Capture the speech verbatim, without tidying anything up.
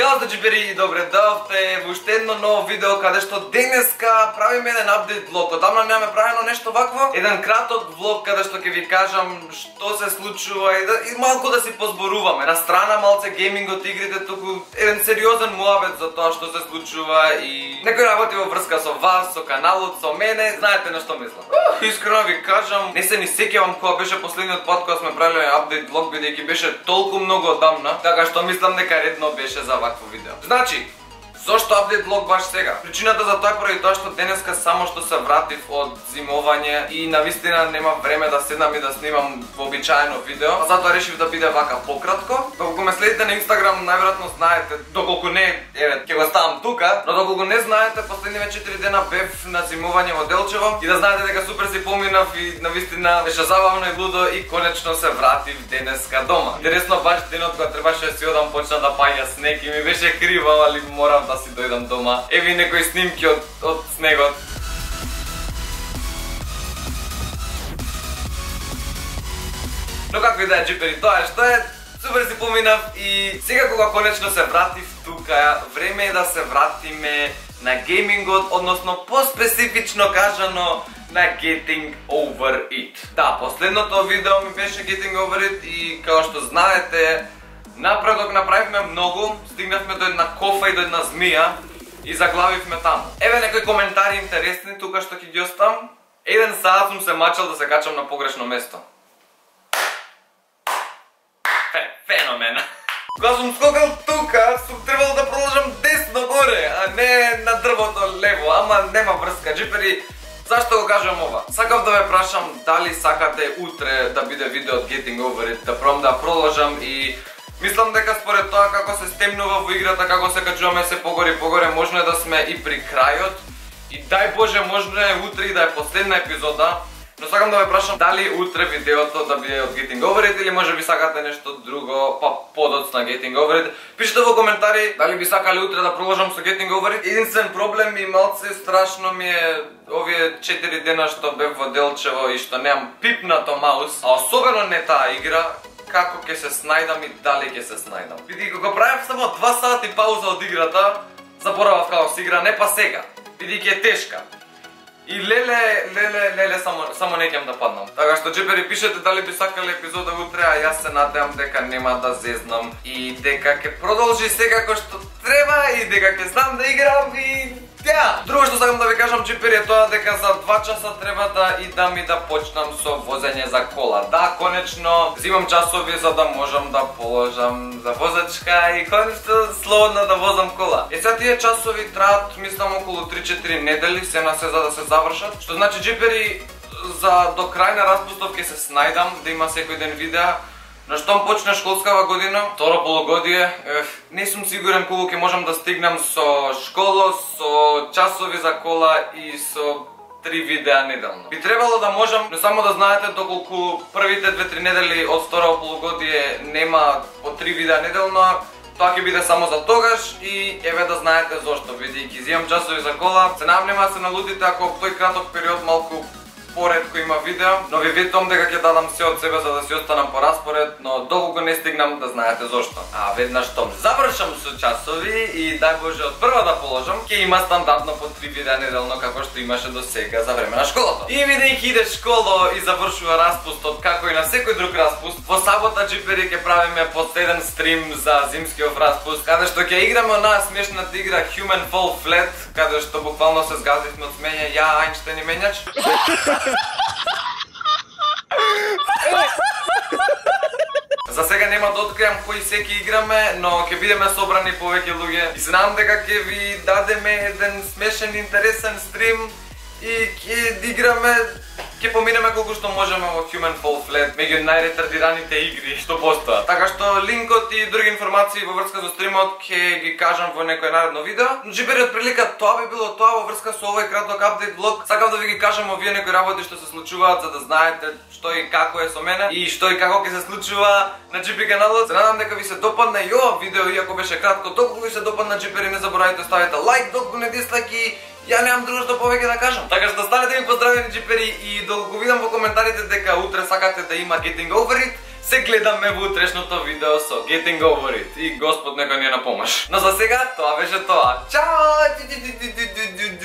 Као сте GPeri, добре дојдовте во уште едно ново видео каде што денеска правиме еден апдейт влог. Одамна немаме правено нешто вакво, еден краток влог каде што ќе ви кажам што се случува и, да, и малку да си позборуваме. На страна малце геймингот, игрите, туку еден сериозен муабет за тоа што се случува и некои работи во врска со вас, со каналот, со мене, знаете на што мислам. Uh, искрено ви кажам, не се ни сеќавам кога беше последниот пат кога сме правиле апдейт влог, бидејќи беше толку многу одамна, така што мислам дека редно беше за видео. Значи, зошто апдейт влог баш сега? Причината за тоа е поради тоа што денеска само што се вратив од зимовање и навистина нема време да седнам и да снимам вообичаено видео, затоа решив да биде вака пократко. Доколку ме следите на Instagram, најверојатно знаете, доколку не, еве, ќе го ставам тука, но доколку не знаете, последниве четири дена бев на зимовање во Делчево и да знаете дека супер си поминав и навистина беше забавно и лудо и конечно се вратив денеска дома. Интересно баш денот кога требаше да си одам почна да паѓа снег и ми беше криво, али морав да си дојдам дома. Еви некои снимки од, од снегот. Но како и да е GPeri, тоа е што е, супер си поминав и сега кога конечно се вратив тука, време е да се вратиме на геймингот, односно по-специфично кажано на Getting Over It. Да, последното видео ми беше Getting Over It и како што знаете, напредок направивме многу, стигнавме до една кофа и до една змија и заглавивме таму. Еве некои коментари интересни тука што ќе ги оставам. Еден саат сум се мачал да се качам на погрешно место. Фе, феномена. Кога сум скокал тука, сум требал да продолжам десно горе, а не на дрвото лево, ама нема врска. GPeri, зашто го кажам ова? Сакав да ве прашам дали сакате утре да биде видео од Getting Over It, да пробам да продолжам и мислам дека според тоа како се стемнува во играта, како се качуваме се погоре и погоре, можно е да сме и при крајот. И дај Боже, можно е утре и да е последна епизода. Но сакам да ве прашам дали утре видеото да биде од Getting Over It или може би сакате нешто друго, па подоцна Getting Over It. Пишете во коментари дали би сакале утре да продолжам со Getting Over It. Единствен проблем и малце страшно ми е овие четири дена што бев во Делчево и што немам пипнато маус, а особено не таа игра. Како ќе се снајдам и дали ќе се снајдам. Види, кога правев само два сати пауза од играта, запоравав како се игра, не па сега. Види, ќе е тешка. И леле, леле, леле, само, само не ќе да паднам. Така што, GPeri, пишете дали би сакале епизода утре, а јас се надевам дека нема да зезнам и дека ќе продолжи секако што треба и дека ќе знам да играм и... Yeah. Друго што сакам да ви кажам, GPeri, е тоа дека за два часа треба да идам и да почнам со возење за кола. Да, конечно, взимам часови за да можам да положам за возачка и конечно слободно да возам кола. Е, сега тие часови траат, мислам, околу три-четири недели, се на се за да се завршат. Што значи, GPeri, за до крај на распустов ќе се снајдам, да има секој ден видеа. На штом почна школскава година, второ полугодие, еф, не сум сигурен колку ќе можам да стигнам со школа, со часови за кола и со три видеа неделно. Би требало да можам, но само да знаете доколку првите две-три недели од второ полугодие нема по три видеа неделно, тоа ќе биде само за тогаш и еве да знаете зошто, бидејќи земам часови за кола, се навнема се налудите ако во тој краток период малку поредко има видео, но ви ветувам дека ќе дадам се од себе за да си останам по распоред, но доколку не стигнам да знаете зошто. А веднаш што завршам со часови и дај Боже од прва да положам, ќе има стандартно по три видеа неделно како што имаше до сега за време на школата. И бидејќи иде школа и завршува распустот како и на секој друг распуст, во сабота GPeri ќе правиме последен стрим за зимскиот распуст, каде што ќе играме онаа смешната игра Human Fall Flat, каде што буквално се згазивме од смење, ја Ајнштајн и менјач. За сега нема да откријам кои секи играме, но ќе бидеме собрани повеќе луѓе. И се надам дека ќе ви дадеме еден смешен, интересен стрим и ќе играме, ќе поминеме колку што можеме во Human Fall Flat, меѓу најретардираните игри што постојат. Така што линкот и други информации во врска со стримот ќе ги кажам во некој наредно видео. Но GPeri, од прилика тоа би било тоа во врска со овој краток апдейт влог. Сакав да ви ги кажам овие некои работи што се случуваат за да знаете што и како е со мене и што и како ќе се случува на GPeri каналот. Се надам дека ви се допадна и ова видео, иако беше кратко. Доколку ви се допадна GPeri, не заборавајте ставите лайк, доколку не дислајки. Ја немам друго што повеќе да кажам. Така што останете ми поздравени GPeri и доколку видам во коментарите дека утре сакате да има Getting Over It, се гледаме во утрешното видео со Getting Over It и Господ нека ни е на помош. Но за сега тоа беше тоа. Чао!